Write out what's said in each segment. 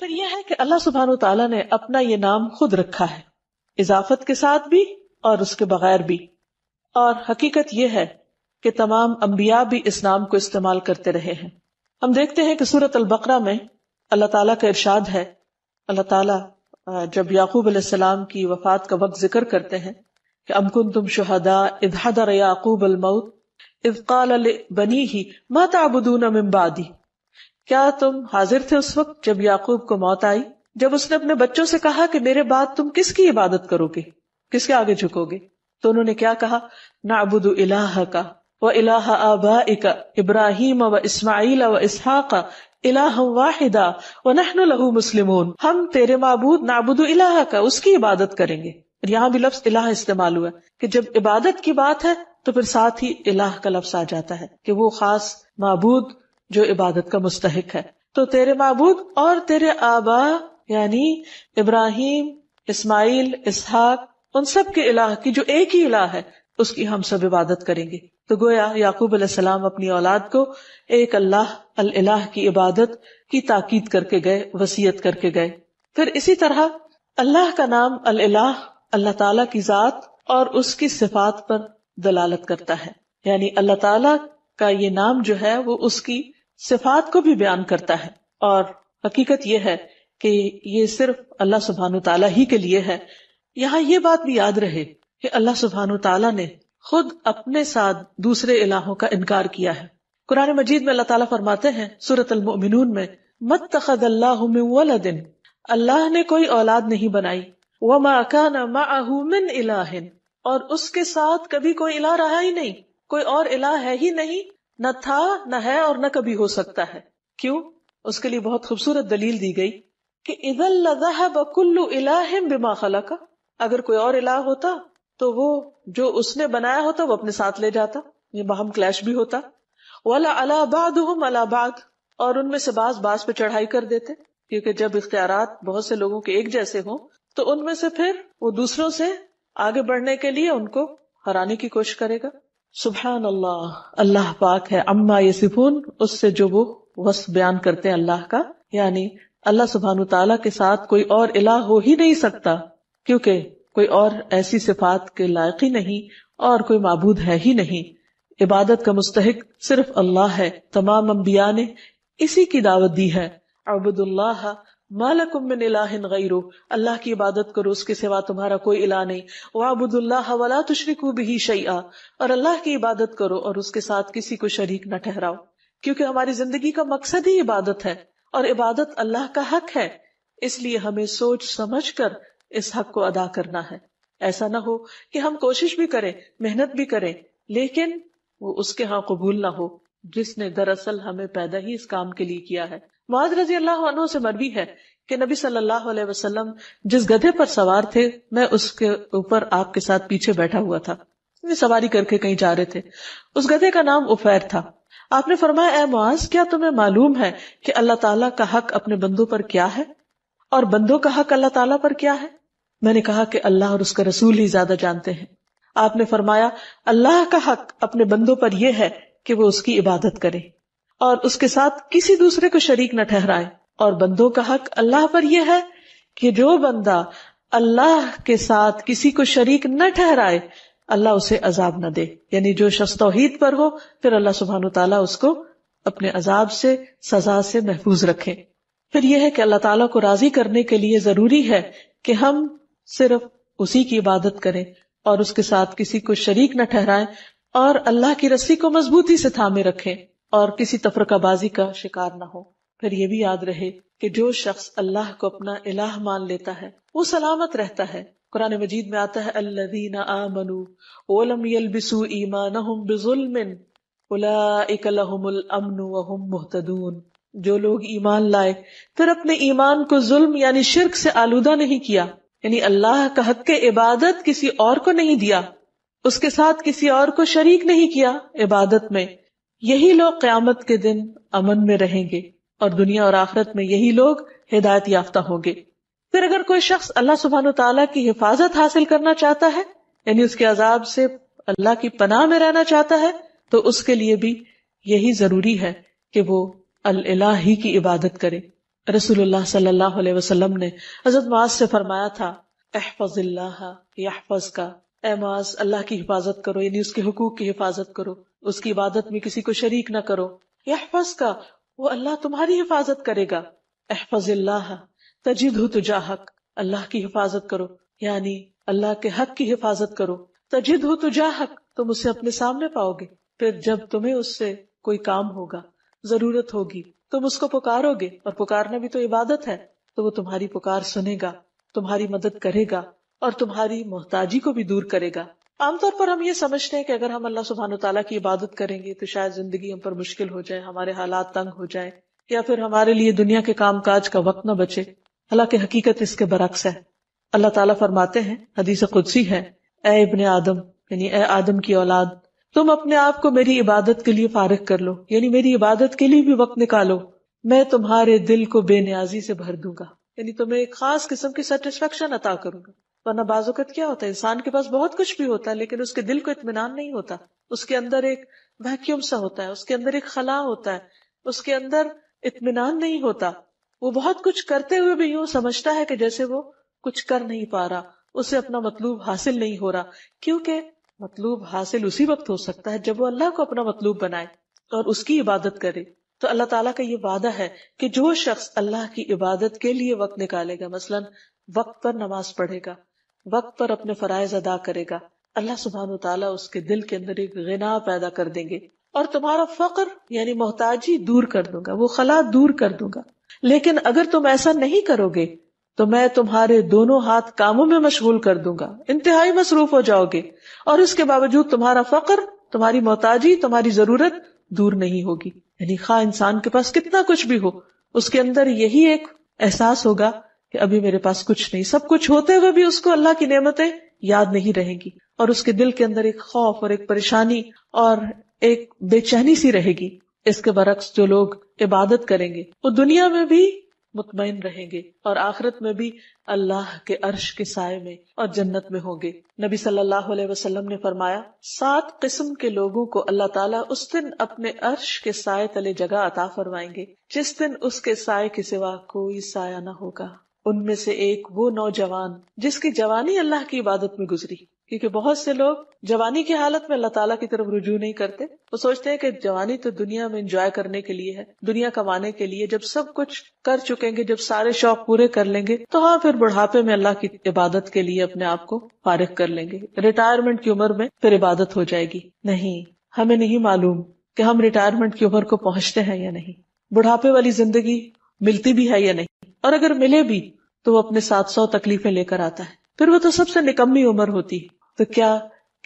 फिर यह है कि अल्लाह सुब्हान व तआला ने अपना ये नाम खुद रखा है, इजाफत के साथ भी और उसके बगैर भी। और हकीकत यह है कि तमाम अम्बिया भी इस नाम को इस्तेमाल करते रहे हैं। हम देखते हैं कि सूरत अल-बकरा में अल्लाह ताला का इरशाद है, अल्लाह ताला जब याकूब अलैहिस्सलाम की वफात का वक्त जिक्र करते हैं कि अम कुंतुम शुहदा इज़ हदर याकूब अल मौत इज़ क़ाल लि बनीही मा तअबुदून मिन बादी, क्या तुम हाजिर थे उस वक्त जब याकूब को मौत आई, जब उसने अपने बच्चों से कहा कि मेरे बाद तुम किसकी इबादत करोगे, किसके आगे झुकोगे? तो उन्होंने क्या कहा, नअबुदु इलाहका व इलाहा आबाइका इब्राहीम व इस्माईल व इसहाका इलाहन वाहिदा व नहनु लहु मुस्लिमून, हम तेरे माबूद नअबुदु इलाहका, उसकी इबादत करेंगे। यहाँ भी लफ्ज इलाह इस्तेमाल हुआ कि जब इबादत की बात है तो फिर साथ ही इलाह का लफ्ज आ जाता है कि वो खास माबूद जो इबादत का मुस्तहिक है। तो तेरे माबूद और तेरे आबा यानी इब्राहिम, इस्माइल, इसहाक, उन सब के इलाह की जो एक ही इलाह है उसकी हम सब इबादत करेंगे। तो गोया याकूब अलैहिस्सलाम अपनी औलाद को एक अल्लाह अल इलाह की इबादत की ताकीद करके गए, वसीयत करके गए। फिर इसी तरह अल्लाह का नाम अल इलाह अल्लाह ताला की जात और उसकी सिफात पर दलालत करता है, यानी अल्लाह ताला का ये नाम जो है वो उसकी सिफात को भी बयान करता है। और हकीकत यह है कि ये सिर्फ अल्लाह सुब्हानु ताला ही के लिए है। यहाँ ये बात भी याद रहे कि अल्लाह सुब्हानु ताला ने खुद अपने साथ दूसरे इलाहों का इनकार किया है। कुरान मजीद में अल्लाह ताला फरमाते हैं सूरत अल-मुमिनून में, मत्तखज़ल्लाहु मिन वलदिन, अल्लाह ने कोई औलाद नहीं बनाई, वमा काना मअहु मिन इलाहिन, और उसके साथ कभी कोई इलाह रहा ही नहीं, कोई और इलाह है ही नहीं, न था न है और न कभी हो सकता है। क्यों? उसके लिए बहुत खूबसूरत दलील दी गई कि इदल लज़हब कुल्लु इलाहिम बिमा खलक, अगर कोई और इलाह होता तो वो जो उसने बनाया होता वो अपने साथ ले जाता, ये बाहम क्लैश भी होता। वला अला बादुहुम अला बाद, और उनमें से बाज पे चढ़ाई कर देते, क्योंकि जब इख्तियारात बहुत से लोगों के एक जैसे हों तो उनमें से फिर वो दूसरों से आगे बढ़ने के लिए उनको हराने की कोशिश करेगा। सुभान अल्लाह, अल्लाह पाक है अम्मा यसिफून, उससे जो वो वस्फ बयान करते हैं अल्लाह का, यानी अल्लाह सुब्हानु ताला के साथ कोई और इलाह हो ही नहीं सकता, क्योंकि कोई और ऐसी सिफात के लायक ही नहीं और कोई माबूद है ही नहीं। इबादत का मुस्तहिक सिर्फ अल्लाह है। तमाम अंबिया ने इसी की दावत दी है, अब्दुल्लाह मा लकुम मिन इलाहिन गैरो, अल्लाह की इबादत करो, उसके सिवा तुम्हारा कोई इलाह नहीं। वअब्दुल्लाह वला तुशरिकू बिही शैआ, और अल्लाह की इबादत करो और उसके साथ किसी को शरीक न ठहराओ, क्योंकि हमारी जिंदगी का मकसद ही इबादत है और इबादत अल्लाह का हक है, इसलिए हमें सोच समझ कर इस हक को अदा करना है। ऐसा ना हो कि हम कोशिश भी करें, मेहनत भी करें, लेकिन वो उसके हाँ कबूल ना हो जिसने दरअसल हमें पैदा ही इस काम के लिए किया है। मुआज़ रज़ी अल्लाह अन्हु से मरवी है कि नबी सल्लल्लाहु अलैहि वसल्लम जिस गधे पर सवार थे, मैं उसके ऊपर आपके साथ पीछे बैठा हुआ था, सवारी करके कहीं जा रहे थे। उस गधे का नाम उफैर था। आपने फरमाया, ए मुआज़, क्या तुम्हें मालूम है कि अल्लाह ताला का हक अपने बंदों पर क्या है और बंदों का हक अल्लाह ताला पर क्या है? मैंने कहा कि अल्लाह और उसका रसूल ही ज्यादा जानते हैं। आपने फरमाया, अल्लाह का हक अपने बंदों पर यह है कि वो उसकी इबादत करे और उसके साथ किसी दूसरे को शरीक न ठहराए, और बंदों का हक अल्लाह पर यह है कि जो बंदा अल्लाह के साथ किसी को शरीक न ठहराए अल्लाह उसे अजाब न दे, यानी जो शख्स तौहीद पर हो फिर अल्लाह सुब्हानु ताला उसको अपने अजाब से, सजा से महफूज रखे। फिर यह है कि अल्लाह ताला को राजी करने के लिए जरूरी है कि हम सिर्फ उसी की इबादत करें और उसके साथ किसी को शरीक न ठहराएं और अल्लाह की रस्सी को मजबूती से थामे रखें और किसी तफरकाबाजी का शिकार न हो। फिर यह भी याद रहे कि जो शख्स अल्लाह को अपना इलाह मान लेता है वो सलामत रहता है। कुरान मजीद में आता है, अल्लज़ीना आमनू वलम यल्बिसू ईमानहुम बिज़ुल्मिन उलाइका लहुमुल अम्नु वहुम मुहतदून, जो लोग ईमान लाए फिर अपने ईमान को जुल्म यानी शिर्क से आलूदा नहीं किया, यानी अल्लाह का हक के इबादत किसी और को नहीं दिया, उसके साथ किसी और को शरीक नहीं किया इबादत में, यही लोग क़यामत के दिन अमन में रहेंगे और दुनिया और आखिरत में यही लोग हिदायत याफ्ता होंगे। फिर अगर कोई शख्स अल्लाह सुब्हानु तआला की हिफाजत हासिल करना चाहता है, यानी उसके अजाब से अल्लाह की पनाह में रहना चाहता है, तो उसके लिए भी यही जरूरी है कि वो अल इलाह ही की इबादत करे। रसूलुल्लाह सल्लल्लाहु अलैहि वसल्लम ने हजरत माज से फरमाया था, अहफ़ज़िल्लाह यहफ़ज़का, ऐ माज अल्लाह की हिफाजत करो, यानी उसके हुकूक की हिफाजत करो, उसकी इबादत में किसी को शरीक न करो। यहफ़ज़का, वो अल्लाह तुम्हारी हिफाजत करेगा। अहफ़ज़िल्लाह तजिदहु तुजाहक, अल्लाह की हिफाजत करो, यानी अल्लाह के हक की हिफाजत करो। तजिदहु तुजाहक, तुम उसे अपने सामने पाओगे। फिर जब तुम्हें उससे कोई काम होगा, जरूरत होगी, तुम उसको पुकारोगे, और पुकारना भी तो इबादत है, तो वो तुम्हारी पुकार सुनेगा, तुम्हारी मदद करेगा और तुम्हारी मोहताजी को भी दूर करेगा। आमतौर पर हम ये समझते हैं कि अगर हम अल्लाह सुब्हानो तआला की इबादत करेंगे तो शायद जिंदगी हम पर मुश्किल हो जाए, हमारे हालात तंग हो जाए, या फिर हमारे लिए दुनिया के कामकाज का वक्त न बचे। हालांकि हकीकत इसके बरक्स है। अल्लाह ताला फरमाते हैं, हदीस कुदसी है, ऐ इब्ने आदम, यानी ऐ आदम की औलाद, तुम अपने आप को मेरी इबादत के लिए फारिग कर लो, यानी मेरी इबादत के लिए भी वक्त निकालो, मैं तुम्हारे दिल को बेनियाजी से भर दूंगा, यानी तुम्हें एक खास किस्म की सेटिस्फेक्शन अता करूंगा। वरना बाज़ोकत क्या होता है, इंसान के पास बहुत कुछ भी होता है लेकिन उसके दिल को इत्मीनान नहीं होता, उसके अंदर एक वैक्यूम सा होता है, उसके अंदर एक खला होता है, उसके अंदर इत्मीनान नहीं होता। वो बहुत कुछ करते हुए भी यूं समझता है कि जैसे वो कुछ कर नहीं पा रहा, उसे अपना मतलूब हासिल नहीं हो रहा, क्योंकि मतलूब हासिल उसी वक्त हो सकता है जब वो अल्लाह को अपना मतलूब बनाए और उसकी इबादत करे। तो अल्लाह ताला का ये वादा है कि जो शख्स अल्लाह की इबादत के लिए वक्त निकालेगा, मसलन वक्त पर नमाज पढ़ेगा, वक्त पर अपने फराइज अदा करेगा, अल्लाह सुब्हानो तआला उसके दिल के अंदर एक गिना पैदा कर देंगे और तुम्हारा फक्र यानी मोहताजी दूर कर दूंगा, वो खला दूर कर दूंगा। लेकिन अगर तुम ऐसा नहीं करोगे तो मैं तुम्हारे दोनों हाथ कामों में मशगूल कर दूंगा, इंतहाई मसरूफ हो जाओगे, और इसके बावजूद तुम्हारा फक्र, तुम्हारी मोहताजी, तुम्हारी जरूरत दूर नहीं होगी। यानी खा इंसान के पास कितना कुछ भी हो, उसके अंदर यही एक एहसास होगा कि अभी मेरे पास कुछ नहीं, सब कुछ होते हुए भी उसको अल्लाह की नेमतें याद नहीं रहेंगी, और उसके दिल के अंदर एक खौफ और एक परेशानी और एक बेचैनी सी रहेगी। इसके बरक्स जो लोग इबादत करेंगे वो दुनिया में भी मुतमईन रहेंगे और आखिरत में भी अल्लाह के अर्श के साये में और जन्नत में होंगे। नबी सल्लल्लाहु अलैहि वसल्लम ने फरमाया, 7 किस्म के लोगों को अल्लाह ताला उस दिन अपने अर्श के साये तले जगह अता फरमाएंगे जिस दिन उसके साये के सिवा कोई साया न होगा। उनमें से एक वो नौजवान जिसकी जवानी अल्लाह की इबादत में गुजरी, क्योंकि बहुत से लोग जवानी की हालत में अल्लाह ताला की तरफ रुजू नहीं करते। वो सोचते हैं कि जवानी तो दुनिया में एंजॉय करने के लिए है, दुनिया कमाने के लिए, जब सब कुछ कर चुकेंगे, जब सारे शौक पूरे कर लेंगे तो हाँ, फिर बुढ़ापे में अल्लाह की इबादत के लिए अपने आप को फारिग कर लेंगे, रिटायरमेंट की उम्र में फिर इबादत हो जाएगी। नहीं, हमें नहीं मालूम कि हम रिटायरमेंट की उम्र को पहुंचते हैं या नहीं, बुढ़ापे वाली जिंदगी मिलती भी है या नहीं, और अगर मिले भी तो वो अपने 700 तकलीफें लेकर आता है, फिर वो तो सबसे निकम्मी उम्र होती है। तो क्या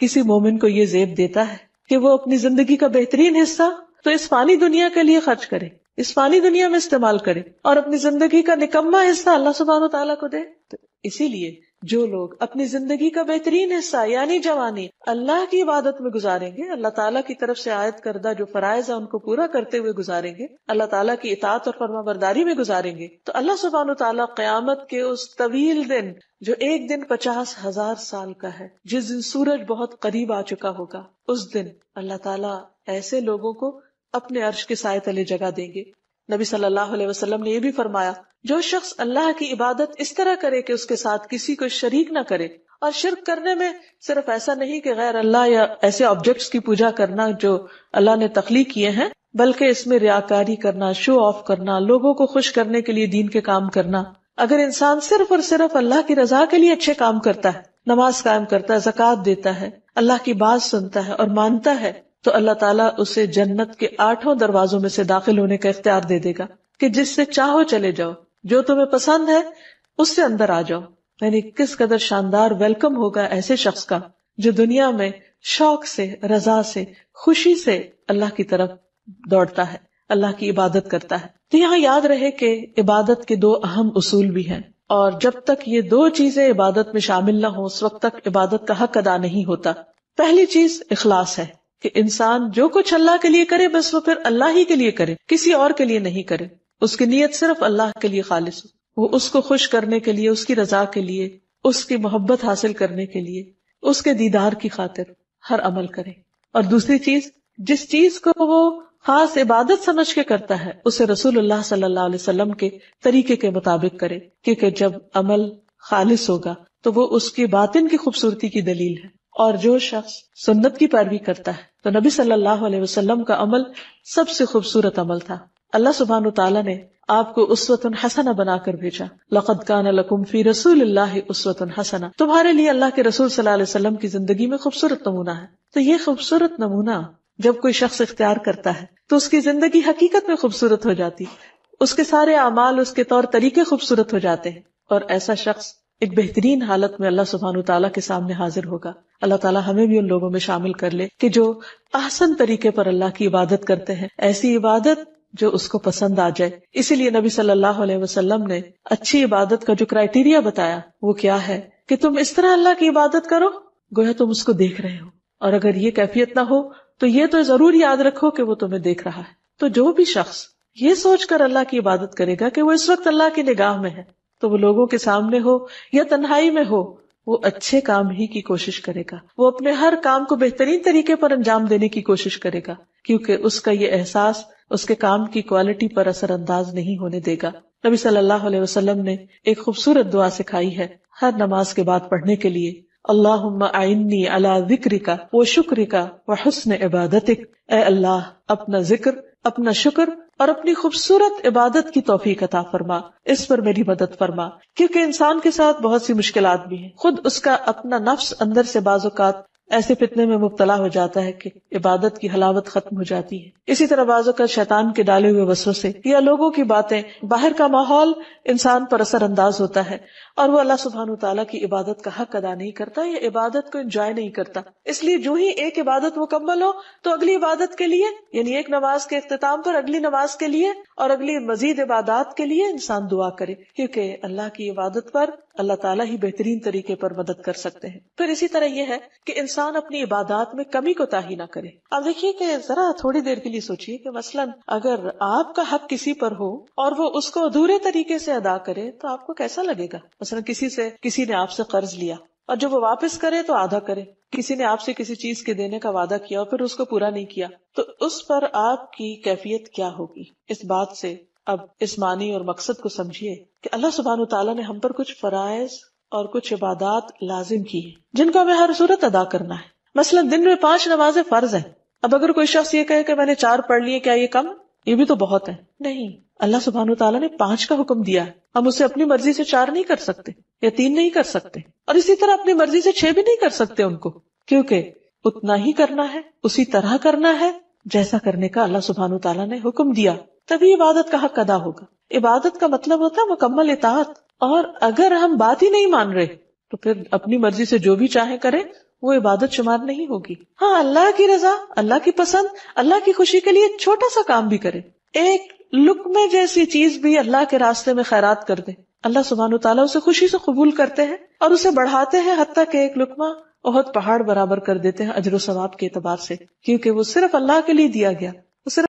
किसी मोमिन को ये जेब देता है कि वो अपनी जिंदगी का बेहतरीन हिस्सा तो इस फानी दुनिया के लिए खर्च करे, इस फानी दुनिया में इस्तेमाल करे, और अपनी जिंदगी का निकम्मा हिस्सा अल्लाह सुब्हानो तआला को दे? तो इसीलिए जो लोग अपनी जिंदगी का बेहतरीन हिस्सा यानी जवानी अल्लाह की इबादत में गुजारेंगे, अल्लाह ताला की तरफ से आयत करदा जो फराइज है उनको पूरा करते हुए गुजारेंगे, अल्लाह ताला की इताअत और फरमाबरदारी में गुजारेंगे, तो अल्लाह सुब्हानो तआला क़यामत के उस तवील दिन, जो एक दिन 50,000 साल का है, जिस दिन सूरज बहुत करीब आ चुका होगा, उस दिन अल्लाह ताला ऐसे लोगों को अपने अर्श के साये तले जगह देंगे। नबी सल्लल्लाहु अलैहि वसल्लम ने यह भी फरमाया, जो शख्स अल्लाह की इबादत इस तरह करे कि उसके साथ किसी को शरीक ना करे, और शिर्क करने में सिर्फ ऐसा नहीं कि गैर अल्लाह या ऐसे ऑब्जेक्ट्स की पूजा करना जो अल्लाह ने तख्लीक किए हैं, बल्कि इसमें रियाकारी करना, शो ऑफ करना, लोगों को खुश करने के लिए दीन के काम करना। अगर इंसान सिर्फ और सिर्फ अल्लाह की रजा के लिए अच्छे काम करता है, नमाज कायम करता है, ज़कात देता है, अल्लाह की बात सुनता है और मानता है, तो अल्लाह ताला उसे जन्नत के 8 दरवाजों में से दाखिल होने का इख्तियार दे देगा कि जिससे चाहो चले जाओ, जो तुम्हें पसंद है उससे अंदर आ जाओ। यानी किस कदर शानदार वेलकम होगा ऐसे शख्स का जो दुनिया में शौक से, रजा से, खुशी से अल्लाह की तरफ दौड़ता है, अल्लाह की इबादत करता है। तो यहाँ याद रहे कि इबादत के 2 अहम उसूल भी हैं, और जब तक ये 2 चीजें इबादत में शामिल न हो उस वक्त तक इबादत का हक अदा नहीं होता। पहली चीज इखलास है कि इंसान जो कुछ अल्लाह के लिए करे बस वो फिर अल्लाह ही के लिए करे, किसी और के लिए नहीं करे, उसकी नीयत सिर्फ अल्लाह के लिए खालिस हो, वो उसको खुश करने के लिए, उसकी रजा के लिए, उसकी मोहब्बत हासिल करने के लिए, उसके दीदार की खातिर हर अमल करे। और दूसरी चीज, जिस चीज को वो खास इबादत समझ के करता है उसे रसूलुल्लाह सल्लल्लाहु अलैहि वसल्लम के तरीके के मुताबिक करे, क्योंकि जब अमल खालिस होगा तो वो उसकी बातिन की खूबसूरती की दलील है। और जो शख्स सुन्नत की पैरवी करता है तो नबी सल्लल्लाहु अलैहि वसल्लम का अमल सबसे खूबसूरत अमल था। अल्लाह सुब्हान व तआला ने आपको उस्वतुन हसना बनाकर भेजा। लक़द काना लकुम फी रसूलिल्लाहि उस्वतुन हसना, तुम्हारे लिए अल्लाह के रसूल सल्लल्लाहु अलैहि वसल्लम की जिंदगी में खूबसूरत नमूना है। तो ये खूबसूरत नमूना जब कोई शख्स इख्तियार करता है तो उसकी जिंदगी हकीकत में खूबसूरत हो जाती, उसके सारे अमाल, उसके तौर तरीके खूबसूरत हो जाते हैं और ऐसा शख्स एक बेहतरीन हालत में अल्लाह सुब्हानु तआला के सामने हाजिर होगा। अल्लाह ताला हमें भी उन लोगों में शामिल कर ले कि जो आसन तरीके पर अल्लाह की इबादत करते हैं, ऐसी इबादत जो उसको पसंद आ जाए। इसीलिए नबी सल्लल्लाहु अलैहि वसल्लम ने अच्छी इबादत का जो क्राइटेरिया बताया वो क्या है कि तुम इस तरह अल्लाह की इबादत करो गोया तुम उसको देख रहे हो, और अगर ये कैफियत ना हो तो ये तो जरूर याद रखो कि वो तुम्हें देख रहा है। तो जो भी शख्स ये सोचकर अल्लाह की इबादत करेगा कि वो इस वक्त अल्लाह की निगाह में है, तो वो लोगों के सामने हो या तन्हाई में हो, वो अच्छे काम ही की कोशिश करेगा, वो अपने हर काम को बेहतरीन तरीके पर अंजाम देने की कोशिश करेगा, क्योंकि उसका ये एहसास उसके काम की क्वालिटी पर असरअंदाज नहीं होने देगा। नबी सल्लल्लाहु अलैहि वसल्लम ने एक खूबसूरत दुआ सिखाई है हर नमाज के बाद पढ़ने के लिए, अल्लाहुम्मा आइन्नी अला जिक्रिका व शुक्रिका व हुस्न इबादतिक। ए अल्लाह, अपना जिक्र, अपना शुक्र और अपनी खूबसूरत इबादत की तौफीक अता फरमा, इस पर मेरी मदद फरमा। क्योंकि इंसान के साथ बहुत सी मुश्किलात भी हैं, खुद उसका अपना नफ्स अंदर से बाज़ोकात ऐसे फितने में मुब्तला हो जाता है कि इबादत की हलावत खत्म हो जाती है। इसी तरह बाज़ोकात शैतान के डाले हुए वसवसे या लोगों की बातें, बाहर का माहौल इंसान पर असरअंदाज होता है और वो अल्लाह सुब्हानु तआला की इबादत का हक अदा नहीं करता या इबादत को एंजॉय नहीं करता। इसलिए जो ही एक इबादत मुकम्मल हो तो अगली इबादत के लिए, यानी एक नमाज के इख्तिताम पर अगली नमाज के लिए और अगली मजीद इबादत के लिए इंसान दुआ करे, क्योंकि अल्लाह की इबादत पर अल्लाह ताला ही बेहतरीन तरीके पर मदद कर सकते हैं। फिर इसी तरह यह है कि इंसान अपनी इबादत में कमी कोताही ना करे। अब देखिए कि जरा थोड़ी देर के लिए सोचिए कि मसलन अगर आपका हक किसी पर हो और वो उसको अधूरे तरीके से अदा करे तो आपको कैसा लगेगा। मसलन किसी ने आपसे कर्ज लिया और जब वो वापस करे तो आधा करे, किसी ने आपसे किसी चीज के देने का वादा किया और फिर उसको पूरा नहीं किया, तो उस पर आपकी कैफियत क्या होगी। इस बात से अब इस मानी और मकसद को समझिए कि अल्लाह सुब्हानु तआला ने हम पर कुछ फराइज और कुछ इबादात लाजिम की है जिनको हमें हर सूरत अदा करना है। मसलन दिन में 5 नमाजें फर्ज हैं। अब अगर कोई शख्स ये कहे कि मैंने 4 पढ़ लिए, क्या ये कम, ये भी तो बहुत है। नहीं, अल्लाह सुब्हानु तआला ने 5 का हुक्म दिया है, हम उसे अपनी मर्जी से 4 नहीं कर सकते या 3 नहीं कर सकते, और इसी तरह अपनी मर्जी से 6 भी नहीं कर सकते उनको, क्योंकि उतना ही करना है, उसी तरह करना है जैसा करने का अल्लाह सुब्हानु तआला ने हुक्म दिया, तभी इबादत का हक अदा होगा। इबादत का मतलब होता है मुकम्मल इताअत, और अगर हम बात ही नहीं मान रहे तो फिर अपनी मर्जी से जो भी चाहे करें वो इबादत शुमार नहीं होगी। हाँ, अल्लाह की रजा, अल्लाह की पसंद, अल्लाह की खुशी के लिए छोटा सा काम भी करे, एक लुकमे जैसी चीज भी अल्लाह के रास्ते में खैरात कर दे, अल्लाह सुब्हानु तआला उसे खुशी से कबूल करते हैं और उसे बढ़ाते हैं, हत्ता के एक लुकमा बहुत पहाड़ बराबर कर देते हैं अजर व सवाब के एतबार से, क्योंकि वो सिर्फ अल्लाह के लिए दिया गया।